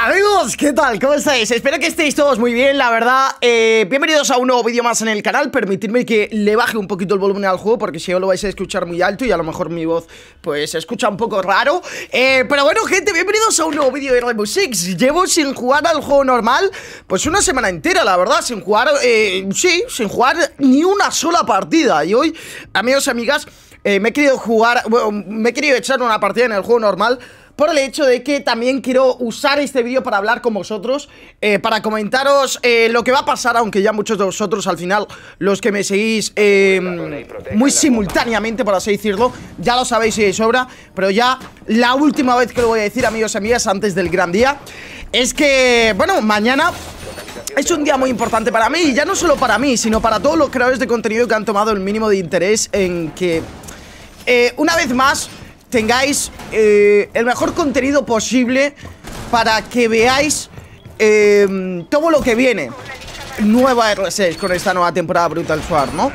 Amigos, ¿qué tal? ¿Cómo estáis? Espero que estéis todos muy bien, la verdad. Bienvenidos a un nuevo vídeo más en el canal. Permitidme que le baje un poquito el volumen al juego, porque si no lo vais a escuchar muy alto y a lo mejor mi voz, pues, se escucha un poco raro. Pero bueno, gente, bienvenidos a un nuevo vídeo de Rainbow Six. Llevo sin jugar al juego normal, pues una semana entera, la verdad, sin jugar, sin jugar ni una sola partida. Y hoy, amigos, amigas, me he querido echar una partida en el juego normal, por el hecho de que también quiero usar este vídeo para hablar con vosotros, para comentaros lo que va a pasar, aunque ya muchos de vosotros al final, los que me seguís muy simultáneamente, por así decirlo, ya lo sabéis y de sobra, pero ya la última vez que lo voy a decir, amigos y amigas, antes del gran día, es que, bueno, mañana es un día muy importante para mí, y ya no solo para mí, sino para todos los creadores de contenido que han tomado el mínimo de interés en que, una vez más, tengáis el mejor contenido posible para que veáis todo lo que viene. Nueva R6 con esta nueva temporada Brutal Swarm, ¿no?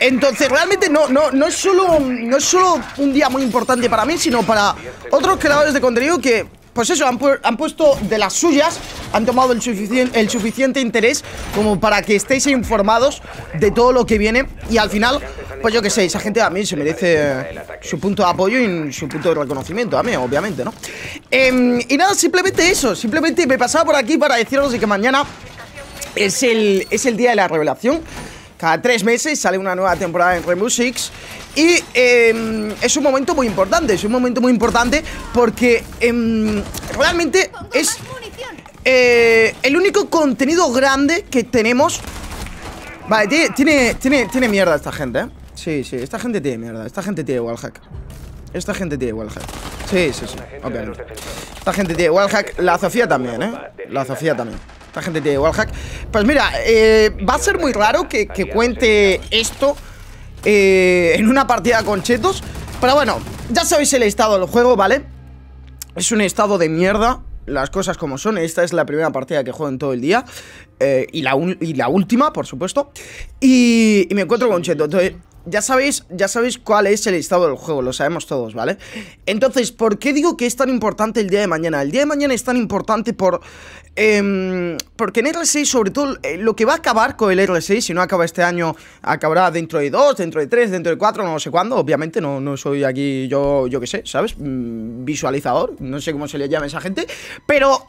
Entonces realmente no es solo un día muy importante para mí, sino para otros creadores de contenido que, pues eso, han puesto de las suyas, han tomado el suficiente interés como para que estéis informados de todo lo que viene. Y al final, pues yo qué sé, esa gente a mí se merece su punto de apoyo y su punto de reconocimiento, a mí, obviamente, ¿no? Y nada, simplemente eso, simplemente me pasaba por aquí para deciros de que mañana es el día de la revelación. Cada 3 meses sale una nueva temporada en Rainbow Six. Y es un momento muy importante, porque realmente es el único contenido grande que tenemos. Vale, tiene mierda esta gente, ¿eh? Sí, esta gente tiene mierda, esta gente tiene wallhack. Sí, obviamente. Esta gente tiene wallhack, la Zofía también, ¿eh? Esta gente tiene wallhack. Pues mira, va a ser muy raro que cuente esto en una partida con chetos. Pero bueno, ya sabéis el estado del juego, ¿vale? Es un estado de mierda, las cosas como son. Esta es la primera partida que juego en todo el día, y la última, por supuesto. Y me encuentro con chetos. Entonces, ya sabéis cuál es el estado del juego, lo sabemos todos, ¿vale? Entonces, ¿por qué digo que es tan importante el día de mañana? El día de mañana es tan importante porque en R6, sobre todo, lo que va a acabar con el R6, si no acaba este año, acabará dentro de 2, dentro de 3, dentro de 4, no sé cuándo, obviamente, no soy aquí yo qué sé, ¿sabes? Visualizador, no sé cómo se le llama a esa gente, pero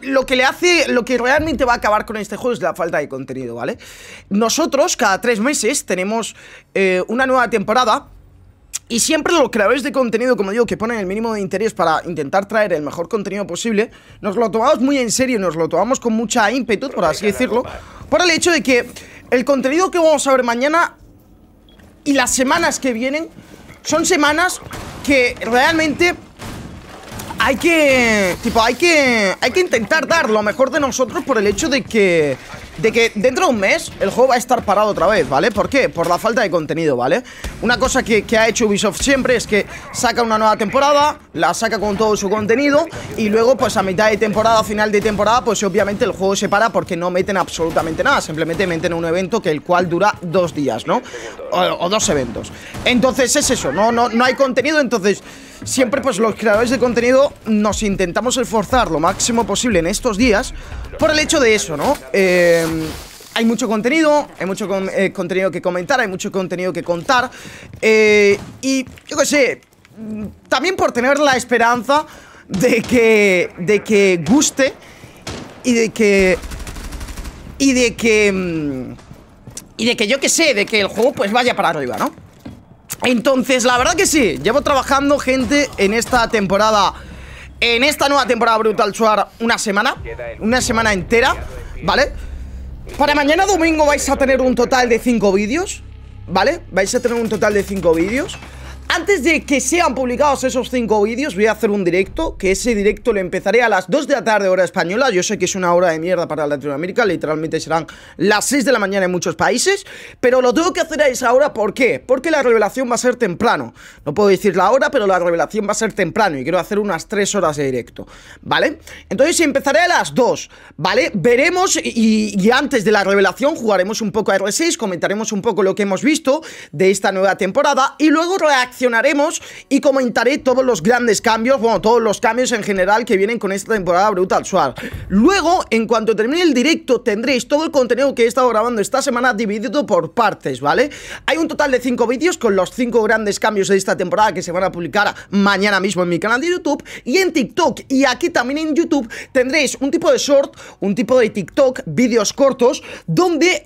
lo que realmente va a acabar con este juego es la falta de contenido, ¿vale? Nosotros, cada 3 meses, tenemos una nueva temporada, y siempre los creadores de contenido, como digo, que ponen el mínimo de interés para intentar traer el mejor contenido posible, nos lo tomamos muy en serio, nos lo tomamos con mucha ímpetu, por así decirlo, por el hecho de que el contenido que vamos a ver mañana y las semanas que vienen son semanas que realmente hay que intentar dar lo mejor de nosotros, por el hecho de que dentro de un mes el juego va a estar parado otra vez, ¿vale? ¿Por qué? Por la falta de contenido, ¿vale? Una cosa que ha hecho Ubisoft siempre es que saca una nueva temporada, la saca con todo su contenido, y luego, pues a mitad de temporada, final de temporada, pues obviamente el juego se para porque no meten absolutamente nada. Simplemente meten un evento que el cual dura 2 días, ¿no? O 2 eventos. Entonces es eso, no hay contenido. Entonces siempre, pues los creadores de contenido nos intentamos esforzar lo máximo posible en estos días, por el hecho de eso, ¿no? Hay mucho contenido, contenido que comentar, hay mucho contenido que contar, y yo qué sé, también por tener la esperanza de que guste, y de que yo qué sé, de que el juego pues vaya para arriba, ¿no? Entonces, la verdad que sí, llevo trabajando, gente, en esta temporada, en esta nueva temporada Brutal Swarm, una semana entera, ¿vale? Para mañana domingo vais a tener un total de 5 vídeos, ¿vale? Vais a tener un total de 5 vídeos. Antes de que sean publicados esos 5 vídeos, voy a hacer un directo, que ese directo lo empezaré a las 2 de la tarde hora española. Yo sé que es una hora de mierda para Latinoamérica, literalmente serán las 6 de la mañana en muchos países, pero lo tengo que hacer a esa hora. ¿Por qué? Porque la revelación va a ser temprano. No puedo decir la hora, pero la revelación va a ser temprano, y quiero hacer unas 3 horas de directo, ¿vale? Entonces empezaré a las 2, ¿vale? Veremos, y antes de la revelación jugaremos un poco a R6, comentaremos un poco lo que hemos visto de esta nueva temporada, y luego reaccionaremos reaccionaremos y comentaré todos los grandes cambios, bueno, todos los cambios en general que vienen con esta temporada Brutal Swarm. Luego, en cuanto termine el directo, tendréis todo el contenido que he estado grabando esta semana dividido por partes, ¿vale? Hay un total de 5 vídeos con los 5 grandes cambios de esta temporada que se van a publicar mañana mismo en mi canal de YouTube y en TikTok, y aquí también en YouTube tendréis un tipo de short, un tipo de TikTok, vídeos cortos, donde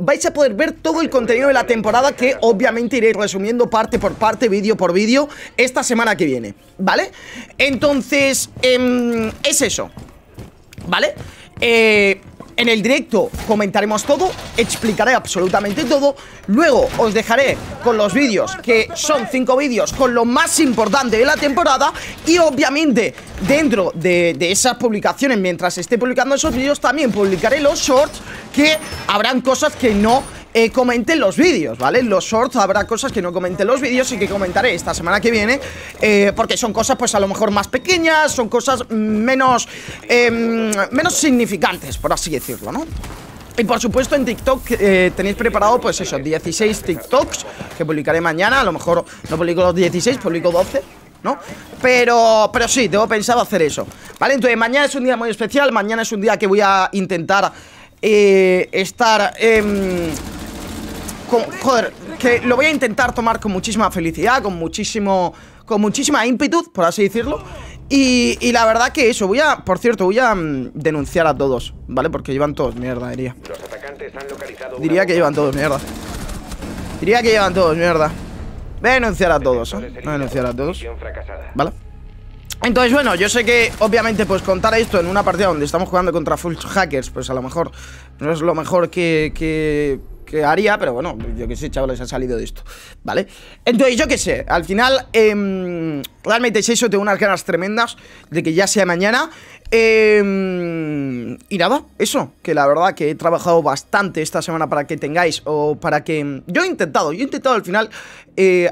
vais a poder ver todo el contenido de la temporada, que obviamente iré resumiendo parte por parte, vídeo por vídeo, esta semana que viene, ¿vale? Entonces, es eso, ¿vale? En el directo comentaremos todo, explicaré absolutamente todo. Luego os dejaré con los vídeos, que son 5 vídeos, con lo más importante de la temporada. Y obviamente dentro de esas publicaciones, mientras esté publicando esos vídeos, también publicaré los shorts, que habrán cosas que no comenten los vídeos, ¿vale? Los shorts habrá cosas que no comenten los vídeos y que comentaré esta semana que viene, porque son cosas pues a lo mejor más pequeñas, son cosas menos menos significantes, por así decirlo, ¿no? Y por supuesto en TikTok tenéis preparado pues eso, 16 TikToks que publicaré mañana. A lo mejor no publico los 16, publico 12, ¿no? Pero sí, tengo pensado hacer eso, ¿vale? Entonces mañana es un día muy especial. Mañana es un día que voy a intentar estar... joder, que lo voy a intentar tomar con muchísima felicidad, con muchísima ímpetu, por así decirlo. Y la verdad que eso, por cierto, voy a denunciar a todos, ¿vale? Porque llevan todos mierda, diría. Los atacantes han localizado una bomba. Que llevan todos mierda. Diría que llevan todos mierda. Voy a denunciar a todos, ¿eh? Voy a denunciar a todos, ¿vale? Entonces, bueno, yo sé que, obviamente, pues contar esto en una partida donde estamos jugando contra full hackers, pues a lo mejor no es lo mejor que haría, pero bueno, yo que sé, chavales, ha salido de esto, ¿vale? Entonces, yo que sé, al final, realmente es eso, tengo unas ganas tremendas de que ya sea mañana. Y nada, eso, que la verdad que he trabajado bastante esta semana para que tengáis, o para que... Yo he intentado al final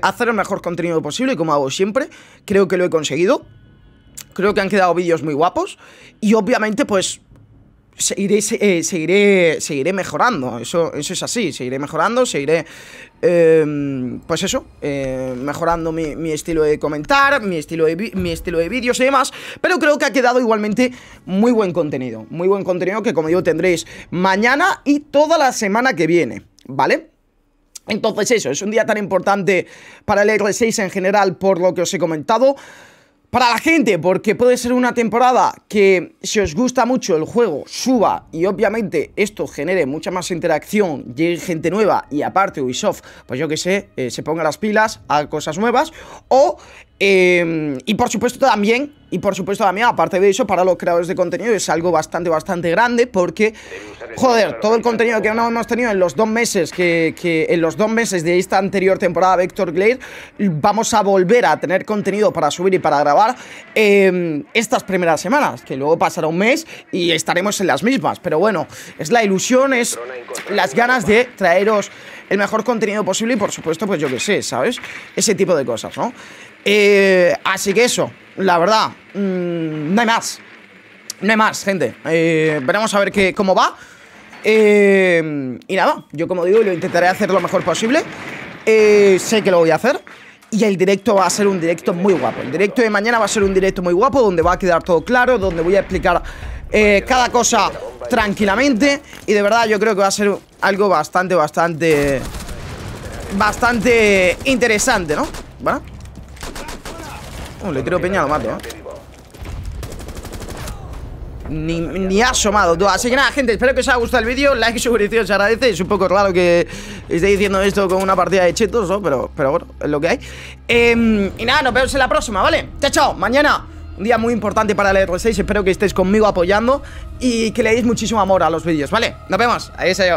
hacer el mejor contenido posible, como hago siempre. Creo que lo he conseguido. Creo que han quedado vídeos muy guapos. Y obviamente, pues... Seguiré mejorando, eso es así, seguiré mejorando, seguiré, pues eso, mejorando mi estilo de comentar, mi estilo de vídeos y demás, pero creo que ha quedado igualmente muy buen contenido que, como digo, tendréis mañana y toda la semana que viene, ¿vale? Entonces eso, es un día tan importante para el R6 en general por lo que os he comentado. Para la gente, porque puede ser una temporada que, si os gusta mucho el juego, suba y obviamente esto genere mucha más interacción, llegue gente nueva y aparte Ubisoft, pues yo que sé, se ponga las pilas, haga cosas nuevas. Y por supuesto también, aparte de eso, para los creadores de contenido es algo bastante grande, porque, joder, todo el contenido que no hemos tenido en los 2 meses de esta anterior temporada Vector Glaze, vamos a volver a tener contenido para subir y para grabar estas primeras semanas, que luego pasará un mes y estaremos en las mismas, pero bueno, es la ilusión, es las ganas de traeros el mejor contenido posible y por supuesto, pues yo que sé, ¿sabes? Ese tipo de cosas, ¿no? Así que eso, la verdad, no hay más. No hay más, gente. Veremos a ver cómo va. Y nada, yo como digo, lo intentaré hacer lo mejor posible. Sé que lo voy a hacer. Y el directo va a ser un directo muy guapo. El directo de mañana va a ser un directo muy guapo, donde va a quedar todo claro, donde voy a explicar cada cosa tranquilamente. Y de verdad yo creo que va a ser algo bastante interesante, ¿no? ¿Vale? Le tiro peña, lo mato, ¿eh? Ni ha asomado todo. Así que nada, gente, espero que os haya gustado el vídeo. Like y suscripción se agradece. Es un poco raro que esté diciendo esto con una partida de chetos, ¿no? Pero bueno, es lo que hay. Y nada, nos vemos en la próxima, ¿vale? Chao, chao. Mañana, un día muy importante para el R6. Espero que estéis conmigo apoyando y que le deis muchísimo amor a los vídeos, ¿vale? Nos vemos. Adiós, adiós.